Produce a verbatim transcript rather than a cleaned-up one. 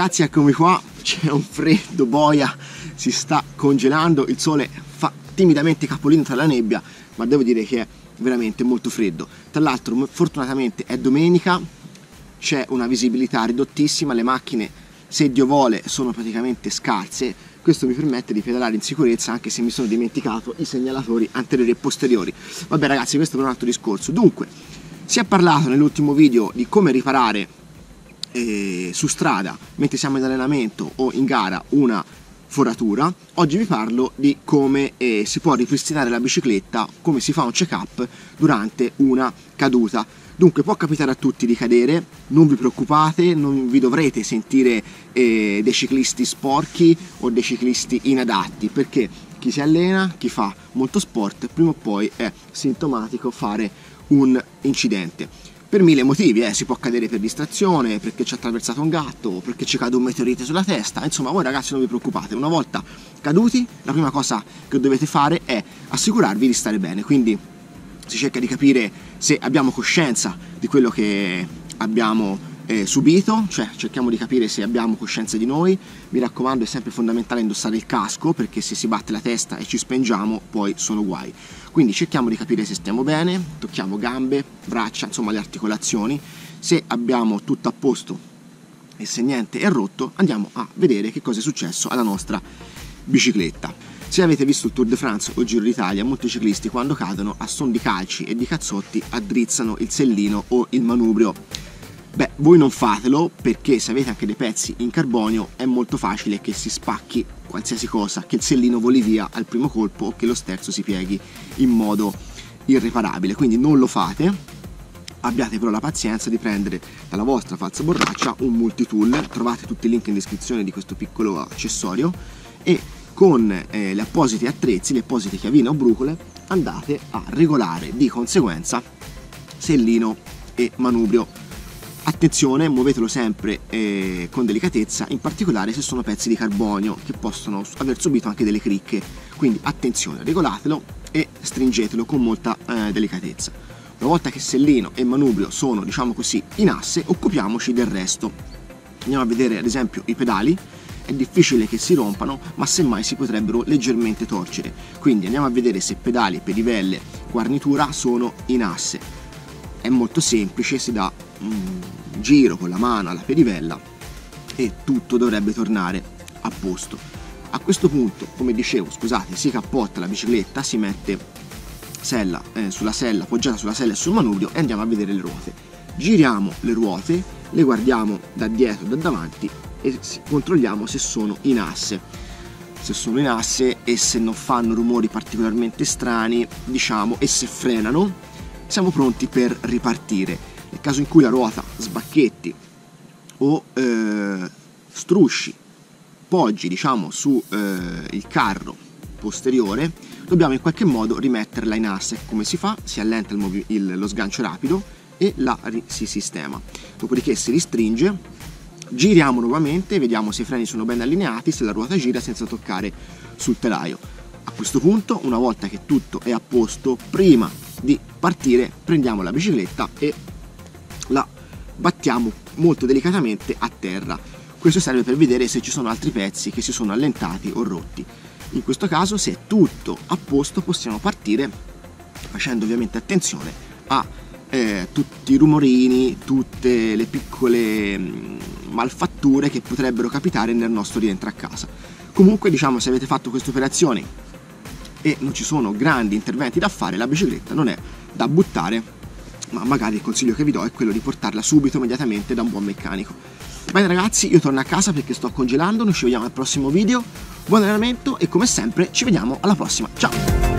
ragazzi, eccomi qua, c'è un freddo boia, si sta congelando, il sole fa timidamente capolino tra la nebbia, ma devo dire che è veramente molto freddo. Tra l'altro fortunatamente è domenica, c'è una visibilità ridottissima, le macchine se Dio vuole sono praticamente scarse, questo mi permette di pedalare in sicurezza anche se mi sono dimenticato i segnalatori anteriori e posteriori. Vabbè ragazzi, questo è un altro discorso. Dunque, si è parlato nell'ultimo video di come riparare eh, su strada mentre siamo in allenamento o in gara una foratura. Oggi vi parlo di come eh, si può ripristinare la bicicletta, come si fa un check up durante una caduta. Dunque, può capitare a tutti di cadere, non vi preoccupate, non vi dovrete sentire eh, dei ciclisti sporchi o dei ciclisti inadatti, perché chi si allena, chi fa molto sport, prima o poi è sintomatico fare un incidente. Per mille motivi, eh, si può cadere per distrazione, perché ci ha attraversato un gatto, perché ci cade un meteorite sulla testa, insomma voi ragazzi non vi preoccupate, una volta caduti la prima cosa che dovete fare è assicurarvi di stare bene, quindi si cerca di capire se abbiamo coscienza di quello che abbiamo eh, subito, cioè cerchiamo di capire se abbiamo coscienza di noi. Mi raccomando, è sempre fondamentale indossare il casco, perché se si batte la testa e ci spengiamo poi sono guai, quindi cerchiamo di capire se stiamo bene, tocchiamo gambe, braccia, insomma le articolazioni. Se abbiamo tutto a posto e se niente è rotto, andiamo a vedere che cosa è successo alla nostra bicicletta. Se avete visto il Tour de France o il Giro d'Italia, molti ciclisti quando cadono a son di calci e di cazzotti addrizzano il sellino o il manubrio. Beh, voi non fatelo, perché se avete anche dei pezzi in carbonio è molto facile che si spacchi qualsiasi cosa, che il sellino voli via al primo colpo o che lo sterzo si pieghi in modo irreparabile, quindi non lo fate. Abbiate però la pazienza di prendere dalla vostra falsa borraccia un multitool, trovate tutti i link in descrizione di questo piccolo accessorio, e con eh, le apposite attrezzi, le apposite chiavine o brucole, andate a regolare di conseguenza sellino e manubrio. Attenzione, muovetelo sempre eh, con delicatezza, in particolare se sono pezzi di carbonio che possono aver subito anche delle cricche, quindi attenzione, regolatelo e stringetelo con molta eh, delicatezza. Una volta che sellino e manubrio sono, diciamo così, in asse, occupiamoci del resto. Andiamo a vedere ad esempio i pedali. È difficile che si rompano, ma semmai si potrebbero leggermente torcere, quindi andiamo a vedere se pedali, pedivelle, guarnitura sono in asse. È molto semplice, si dà un giro con la mano alla pedivella e tutto dovrebbe tornare a posto. A questo punto, come dicevo, scusate, si cappotta la bicicletta, si mette sella, eh, sulla sella, poggiata sulla sella e sul manubrio, e andiamo a vedere le ruote. Giriamo le ruote, le guardiamo da dietro, da davanti, e controlliamo se sono in asse. Se sono in asse e se non fanno rumori particolarmente strani, diciamo, e se frenano, siamo pronti per ripartire. Nel caso in cui la ruota sbacchetti o eh, strusci, poggi, diciamo, su eh, il carro posteriore, dobbiamo in qualche modo rimetterla in asse. Come si fa? Si allenta il il, lo sgancio rapido e la si sistema, dopodiché si ristringe. Giriamo nuovamente, vediamo se i freni sono ben allineati, se la ruota gira senza toccare sul telaio. A questo punto, una volta che tutto è a posto, prima di partire prendiamo la bicicletta e la battiamo molto delicatamente a terra. Questo serve per vedere se ci sono altri pezzi che si sono allentati o rotti. In questo caso, se è tutto a posto, possiamo partire, facendo ovviamente attenzione a eh, tutti i rumorini, tutte le piccole Mh, malfatture che potrebbero capitare nel nostro rientro a casa. Comunque, diciamo, se avete fatto queste operazioni e non ci sono grandi interventi da fare, la bicicletta non è da buttare, ma magari il consiglio che vi do è quello di portarla subito, immediatamente, da un buon meccanico. Bene ragazzi, io torno a casa perché sto congelando, noi ci vediamo al prossimo video, buon allenamento e come sempre ci vediamo alla prossima, ciao!